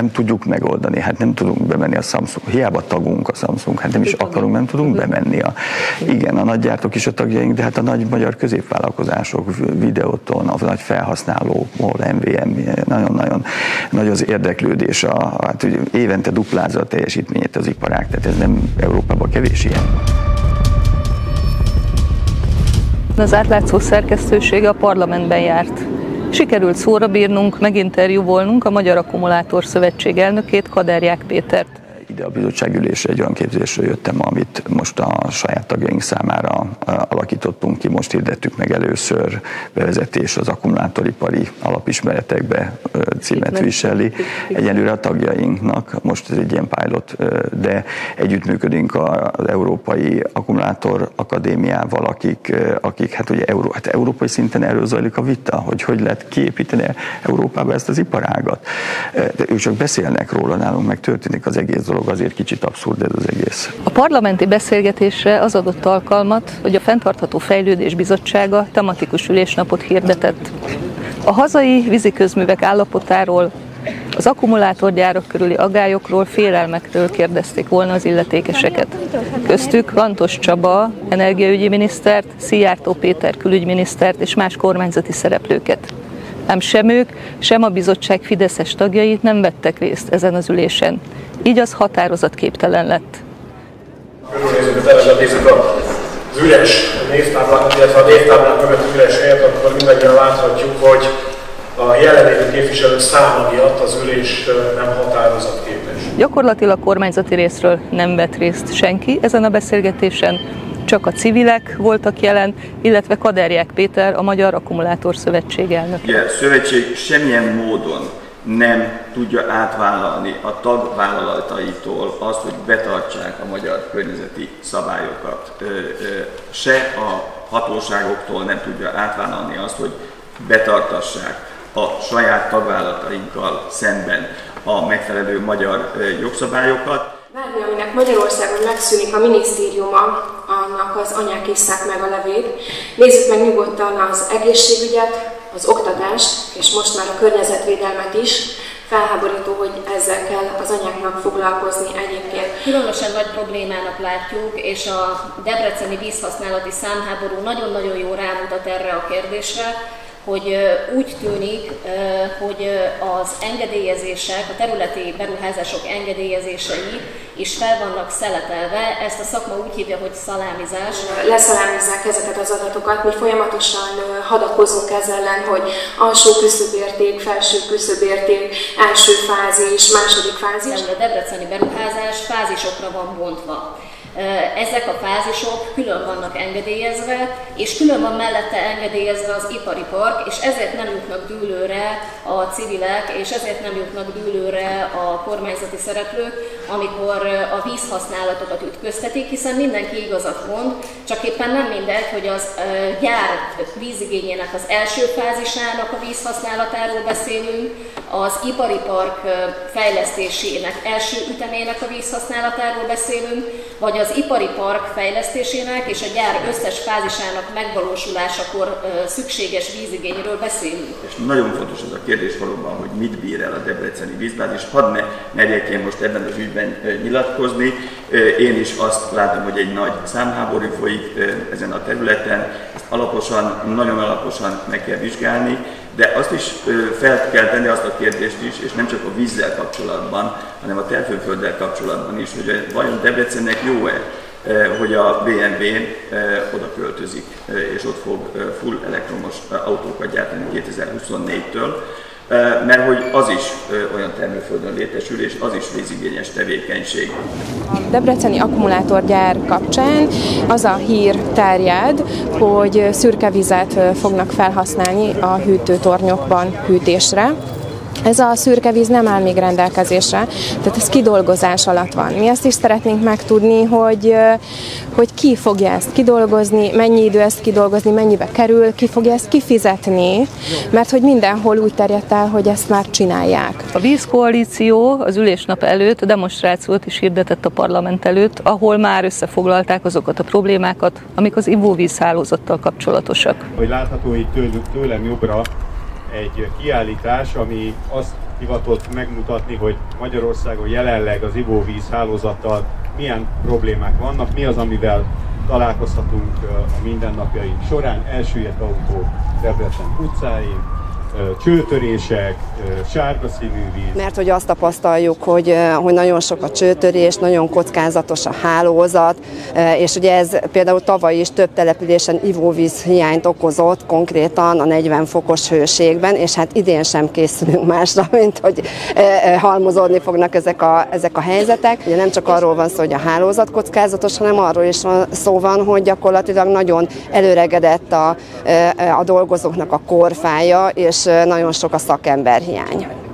nem tudjuk megoldani, hát nem tudunk bemenni a Samsung, hiába tagunk a Samsung, hát nem is akarunk, nem tudunk bemenni. Igen, a nagygyártók is a tagjaink, de hát a nagy magyar középvállalkozások, Videóton, a nagy felhasználó, NVM, nagyon-nagyon nagy az érdeklődés, hát ugye évente duplázza a teljesítményét az iparág, tehát ez nem Európában kevés ilyen. Az átlátszó szerkesztősége a parlamentben járt. Sikerült szóra bírnunk, meginterjúvolnunk a Magyar Akkumulátor Szövetség elnökét, Kaderják Pétert. Ide a bizottságülésre egy olyan képzésről jöttem, amit most a saját tagjaink számára alakítottunk ki, most hirdettük meg először, bevezetés az akkumulátoripari alapismeretekbe címet viseli. Egyelőre a tagjainknak, most ez egy ilyen pilot, de együttműködünk az Európai Akkumulátor Akadémiával, akik hát ugye európai szinten erről zajlik a vita, hogy lehet kiépíteni Európába ezt az iparágat. De ők csak beszélnek róla, nálunk meg történik az egész dolog. Azért kicsit abszurd ez az egész. A parlamenti beszélgetésre az adott alkalmat, hogy a Fenntartható Fejlődés Bizottsága tematikus ülésnapot hirdetett. A hazai víziközművek állapotáról, az akkumulátorgyárak körüli aggályokról, félelmekről kérdezték volna az illetékeseket. Köztük Lantos Csaba energiaügyi minisztert, Szijjártó Péter külügyminisztert és más kormányzati szereplőket. Ám sem ők, sem a bizottság fideszes tagjai nem vettek részt ezen az ülésen. Így az határozatképtelen lett. Körülnézünk az előzetésük az üres névtáblát, illetve a névtáblát mögött üres helyet, akkor mindannyian láthatjuk, hogy a jelenlévő képviselők száma miatt az ülés nem határozatképes. Gyakorlatilag kormányzati részről nem vett részt senki ezen a beszélgetésen, csak a civilek voltak jelen, illetve Kaderják Péter, a Magyar Akkumulátor Szövetség elnöke. A szövetség semmilyen módon nem tudja átvállalni a tagvállalataitól azt, hogy betartsák a magyar környezeti szabályokat. Se a hatóságoktól nem tudja átvállalni azt, hogy betartassák a saját tagvállalatainkkal szemben a megfelelő magyar jogszabályokat. Várni, aminek Magyarországon megszűnik a minisztériuma, annak az anyák isszák meg a levét. Nézzük meg nyugodtan az egészségügyet, az oktatást, és most már a környezetvédelmet is. Felháborító, hogy ezzel kell az anyáknak foglalkozni egyébként. Különösen nagy problémának látjuk, és a debreceni vízhasználati számháború nagyon-nagyon jól rámutat erre a kérdésre, hogy úgy tűnik, hogy az engedélyezések, a területi beruházások engedélyezései is fel vannak szeletelve, ezt a szakma úgy hívja, hogy szalámizás. Leszalámizzák ezeket az adatokat, mi folyamatosan hadakozunk ez ellen, hogy alsó küszöbérték, felső küszöbérték, első fázis, második fázis. A debreceni beruházás fázisokra van bontva. Ezek a fázisok külön vannak engedélyezve, és külön van mellette engedélyezve az ipari park, és ezért nem jutnak dűlőre a civilek, és ezért nem jutnak dűlőre a kormányzati szereplők, amikor a vízhasználatokat ütköztetik, hiszen mindenki igazat mond, csak éppen nem mindegy, hogy az gyár vízigényének az első fázisának a vízhasználatáról beszélünk, az ipari park fejlesztésének első ütemének a vízhasználatáról beszélünk, vagy az ipari park fejlesztésének és a gyár összes fázisának megvalósulásakor szükséges vízigényről beszélünk. És nagyon fontos az a kérdés valóban, hogy mit bír el a debreceni vízbázis. Hadd ne merjek én most ebben az ügyben nyilatkozni. Én is azt látom, hogy egy nagy számháború folyik ezen a területen. Ezt alaposan, nagyon alaposan meg kell vizsgálni, de azt is fel kell tenni azt a kérdést is, és nem csak a vízzel kapcsolatban, hanem a termőfölddel kapcsolatban is, hogy vajon Debrecennek jó-e, hogy a BMW oda költözik, és ott fog full elektromos autókat gyártani 2024-től, mert hogy az is olyan termőföldön létesül, és az is vízigényes tevékenység. A debreceni akkumulátorgyár kapcsán az a hír terjed, hogy szürke vizet fognak felhasználni a hűtőtornyokban hűtésre. Ez a szürke víz nem áll még rendelkezésre, tehát ez kidolgozás alatt van. Mi azt is szeretnénk megtudni, hogy ki fogja ezt kidolgozni, mennyi idő ezt kidolgozni, mennyibe kerül, ki fogja ezt kifizetni, mert hogy mindenhol úgy terjedt el, hogy ezt már csinálják. A vízkoalíció az ülésnap előtt demonstrációt is hirdetett a parlament előtt, ahol már összefoglalták azokat a problémákat, amik az ivóvízhálózattal kapcsolatosak. Hogy látható itt tőlem jobbra, egy kiállítás, ami azt hivatott megmutatni, hogy Magyarországon jelenleg az ivóvíz hálózattal milyen problémák vannak, mi az, amivel találkozhatunk a mindennapjaink során, elsüllyedt autók Debrecen utcáin, csőtörések, sárga színű víz. Mert hogy azt tapasztaljuk, hogy nagyon sok a csőtörés, nagyon kockázatos a hálózat, és ugye ez például tavaly is több településen ivóvíz hiányt okozott, konkrétan a 40 fokos hőségben, és hát idén sem készülünk másra, mint hogy halmozódni fognak ezek a helyzetek. Ugye nem csak arról van szó, hogy a hálózat kockázatos, hanem arról is szó van, hogy gyakorlatilag nagyon előregedett a dolgozóknak a korfája, és nagyon sok a szakemberhiány.